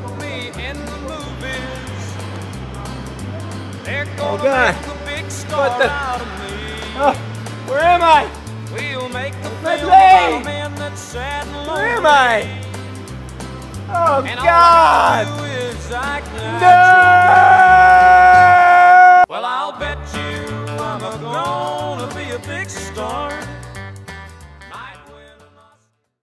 put me in the movies. They're gonna make a big star out of me. Where am I? We'll make the film about a man that's sad and lonely. Where am I? Oh, God! And all I do is I can. No!